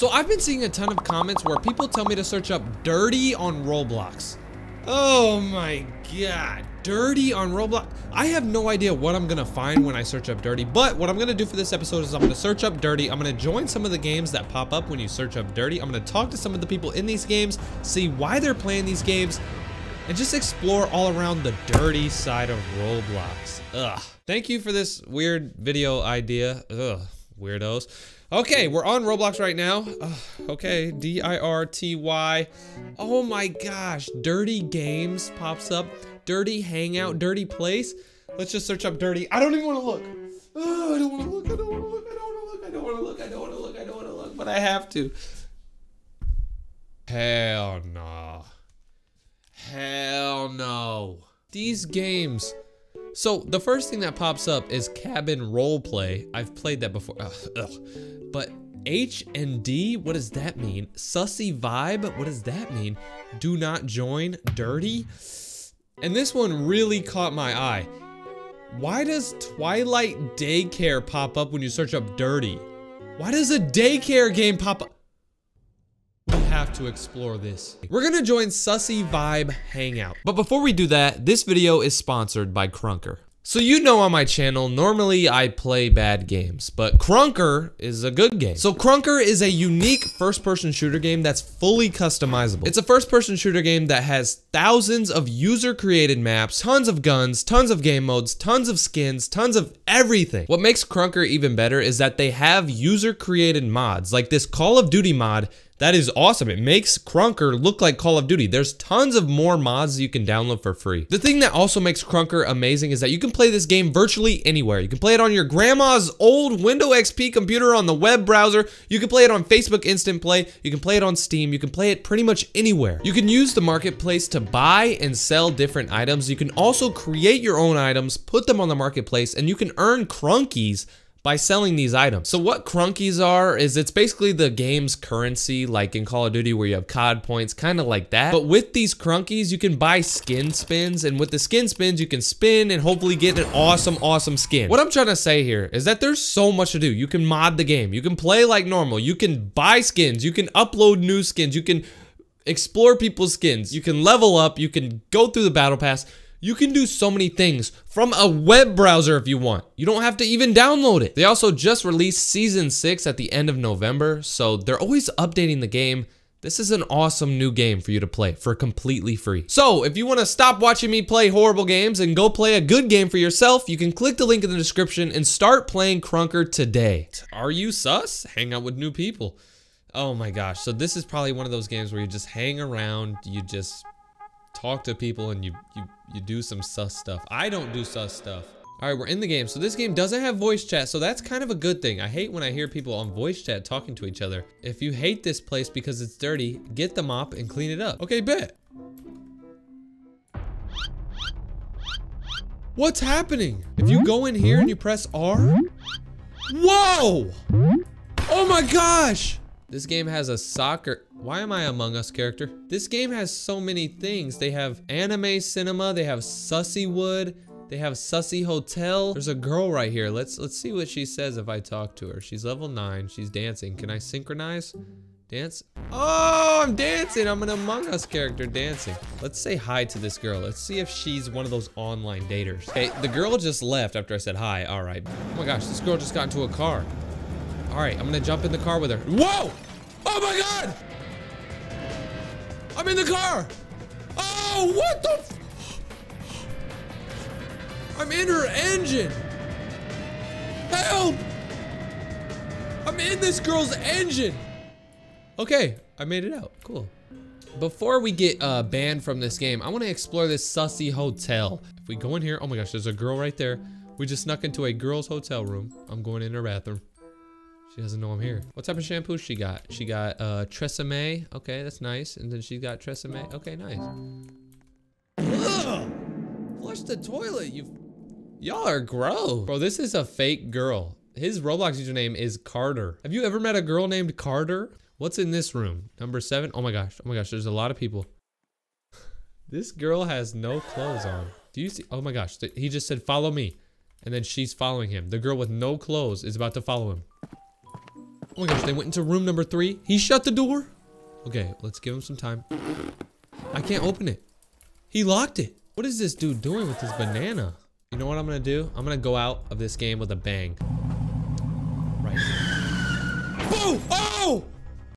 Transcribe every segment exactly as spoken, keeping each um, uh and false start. So I've been seeing a ton of comments where people tell me to search up dirty on Roblox. Oh my god, dirty on Roblox. I have no idea what I'm gonna find when I search up dirty, but what I'm gonna do for this episode is I'm gonna search up dirty. I'm gonna join some of the games that pop up when you search up dirty. I'm gonna talk to some of the people in these games, see why they're playing these games, and just explore all around the dirty side of Roblox. Ugh. Thank you for this weird video idea. Ugh, weirdos. Okay, we're on Roblox right now. Uh, okay, D I R T Y. Oh my gosh, dirty games pops up. Dirty hangout, dirty place. Let's just search up dirty. I don't even wanna look. Oh, I don't wanna look, I don't wanna look, I don't wanna look, I don't wanna look, I don't wanna look, I don't wanna look, but I have to. Hell no. Hell no. These games. So the first thing that pops up is cabin roleplay. I've played that before. Ugh, ugh. But H and D, what does that mean? Sussy vibe, what does that mean? Do not join, dirty. And this one really caught my eye. Why does Twilight Daycare pop up when you search up dirty? Why does a daycare game pop up? Have to explore this. We're gonna join Sussy Vibe Hangout. But before we do that, this video is sponsored by Krunker. So you know on my channel, normally I play bad games, but Krunker is a good game. So Krunker is a unique first-person shooter game that's fully customizable. It's a first-person shooter game that has thousands of user-created maps, tons of guns, tons of game modes, tons of skins, tons of everything. What makes Krunker even better is that they have user-created mods, like this Call of Duty mod. That is awesome. It makes Krunker look like Call of Duty. There's tons of more mods you can download for free. The thing that also makes Krunker amazing is that you can play this game virtually anywhere. You can play it on your grandma's old Windows X P computer on the web browser. You can play it on Facebook Instant Play. You can play it on Steam. You can play it pretty much anywhere. You can use the marketplace to buy and sell different items. You can also create your own items, put them on the marketplace, and you can earn Krunkies by selling these items. So what Krunkies are is it's basically the game's currency, like in Call of Duty where you have C O D points, kind of like that. But with these Krunkies, you can buy skin spins, and with the skin spins, you can spin and hopefully get an awesome, awesome skin. What I'm trying to say here is that there's so much to do. You can mod the game, you can play like normal, you can buy skins, you can upload new skins, you can explore people's skins, you can level up, you can go through the battle pass. You can do so many things from a web browser if you want. You don't have to even download it. They also just released season six at the end of November, so they're always updating the game. This is an awesome new game for you to play for completely free. So if you want to stop watching me play horrible games and go play a good game for yourself, you can click the link in the description and start playing Krunker today. Are you sus? Hang out with new people. Oh my gosh. So this is probably one of those games where you just hang around, you just talk to people, and you, you you do some sus stuff. I don't do sus stuff. All right, we're in the game. So this game doesn't have voice chat, so that's kind of a good thing. I hate when I hear people on voice chat talking to each other. If you hate this place because it's dirty, get the mop and clean it up. Okay, bet. What's happening? If you go in here and you press R? Whoa! Oh my gosh! This game has a soccer... Why am I Among Us character? This game has so many things. They have anime cinema. They have Sussy Wood. They have Sussy Hotel. There's a girl right here. Let's let's see what she says if I talk to her. She's level nine. She's dancing. Can I synchronize? Dance? Oh, I'm dancing. I'm an Among Us character dancing. Let's say hi to this girl. Let's see if she's one of those online daters. Okay, the girl just left after I said hi. All right. Oh my gosh, this girl just got into a car. All right, I'm gonna jump in the car with her. Whoa! Oh my God! I'm in the car! Oh, what the f- I'm in her engine! Help! I'm in this girl's engine! Okay, I made it out, cool. Before we get uh, banned from this game, I wanna explore this Sussy Hotel. If we go in here, oh my gosh, there's a girl right there. We just snuck into a girl's hotel room. I'm going in her bathroom. She doesn't know I'm here. What type of shampoo she got? She got uh, Tresemme. Okay, that's nice. And then she got Tresemme. Okay, nice. Ugh! Flush the toilet. You, y'all are gross. Bro, this is a fake girl. His Roblox username is Carter. Have you ever met a girl named Carter? What's in this room? Number seven. Oh my gosh. Oh my gosh. There's a lot of people. This girl has no clothes on. Do you see? Oh my gosh. He just said follow me, and then she's following him. The girl with no clothes is about to follow him. Oh my gosh, they went into room number three. He shut the door. Okay, let's give him some time. I can't open it. He locked it. What is this dude doing with his banana? You know what I'm gonna do? I'm gonna go out of this game with a bang. Right here. Boom! Oh!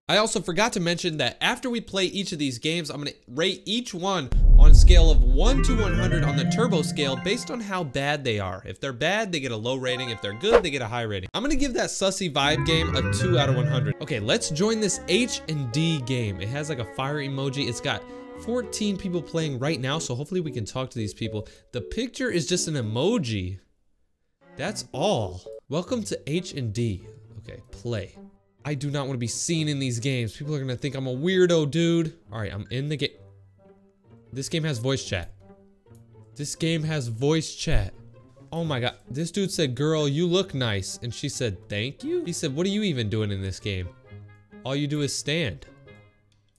I also forgot to mention that after we play each of these games, I'm gonna rate each one on a scale of one to one hundred on the turbo scale based on how bad they are. If they're bad, they get a low rating. If they're good, they get a high rating. I'm gonna give that sussy vibe game a two out of one hundred. Okay, let's join this H and D game. It has like a fire emoji. It's got fourteen people playing right now, so hopefully we can talk to these people. The picture is just an emoji. That's all. Welcome to H and D. Okay, play. I do not want to be seen in these games. People are gonna think I'm a weirdo, dude. All right, I'm in the game. This game has voice chat. This game has voice chat. Oh my God. This dude said, girl, you look nice. And she said, thank you. He said, what are you even doing in this game? All you do is stand.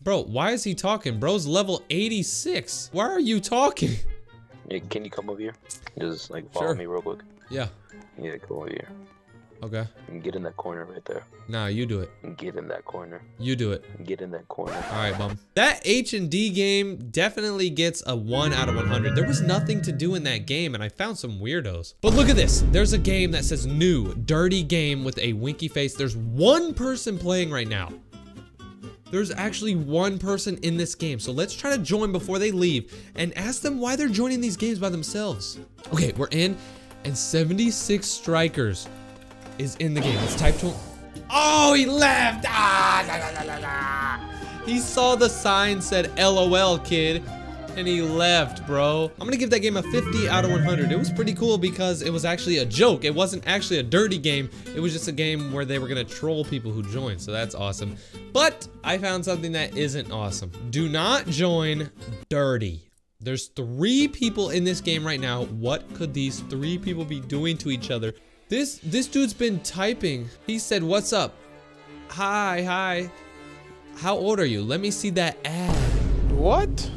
Bro, why is he talking? Bro's level eighty-six. Why are you talking? Yeah, can you come over here? Just like follow sure. me real quick. Yeah. Yeah, come over here. Okay. And get in that corner right there. Nah, you do it. And get in that corner. You do it. And get in that corner. All right, bum. That H and D game definitely gets a one out of one hundred. There was nothing to do in that game, and I found some weirdos. But look at this. There's a game that says new, dirty game with a winky face. There's one person playing right now. There's actually one person in this game. So let's try to join before they leave and ask them why they're joining these games by themselves. Okay, we're in, and seventy-six strikers is in the game. Let's type to him. Oh, he left. Ah, la, la, la, la. He saw the sign said L O L, kid, and he left, bro. I'm gonna give that game a fifty out of one hundred. It was pretty cool because it was actually a joke. It wasn't actually a dirty game. It was just a game where they were gonna troll people who joined, so that's awesome. But I found something that isn't awesome. Do not join dirty. There's three people in this game right now. What could these three people be doing to each other? This this dude's been typing. He said, what's up? Hi, hi. How old are you? Let me see that ad. What?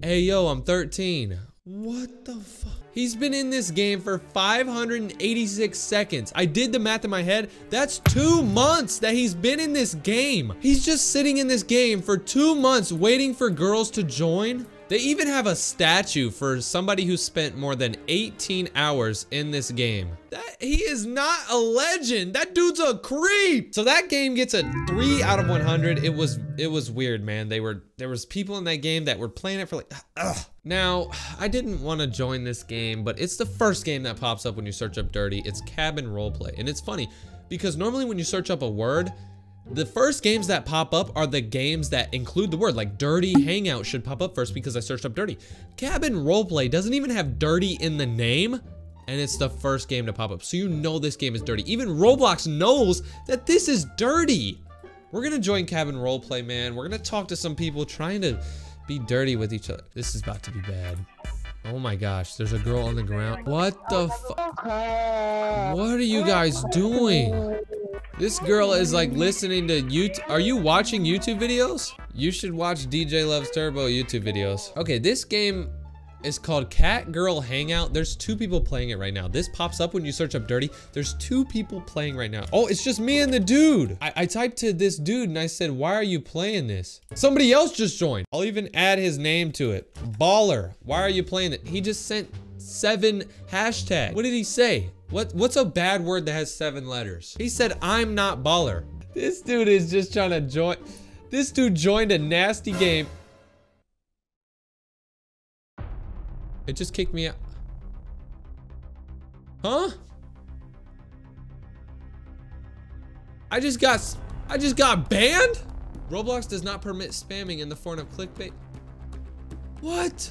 Hey, yo, I'm thirteen. What the fuck? He's been in this game for five hundred eighty-six seconds. I did the math in my head. That's two months that he's been in this game. He's just sitting in this game for two months waiting for girls to join. They even have a statue for somebody who spent more than eighteen hours in this game. That he is not a legend. That dude's a creep. So that game gets a three out of one hundred. It was it was weird, man. They were there was people in that game that were playing it for like ugh. Now, I didn't want to join this game, but it's the first game that pops up when you search up dirty. It's cabin roleplay. And it's funny because normally when you search up a word, the first games that pop up are the games that include the word, like dirty hangout should pop up first because I searched up dirty. Cabin roleplay doesn't even have dirty in the name, and it's the first game to pop up. So you know this game is dirty. Even Roblox knows that this is dirty. We're gonna join cabin roleplay, man. We're gonna talk to some people trying to be dirty with each other. This is about to be bad. Oh my gosh, there's a girl on the ground. What the fuck? What are you guys doing? This girl is like listening to YouTube. Are you watching YouTube videos? You should watch D J Loves Turbo YouTube videos. Okay, this game is called Cat Girl Hangout. There's two people playing it right now. This pops up when you search up dirty. There's two people playing right now. Oh, it's just me and the dude. I, I typed to this dude and I said, why are you playing this? Somebody else just joined. I'll even add his name to it. Baller, why are you playing it? He just sent seven hashtags. What did he say? What, what's a bad word that has seven letters? He said, I'm not baller. This dude is just trying to join. This dude joined a nasty game. It just kicked me out. Huh? I just got, I just got banned? Roblox does not permit spamming in the form of clickbait. What?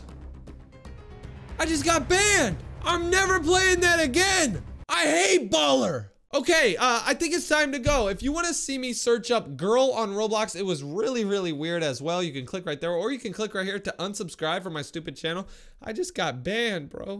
I just got banned. I'm never playing that again. I hate baller. Okay, uh, I think it's time to go. If you want to see me search up girl on Roblox, it was really, really weird as well. You can click right there, or you can click right here to unsubscribe from my stupid channel. I just got banned, bro.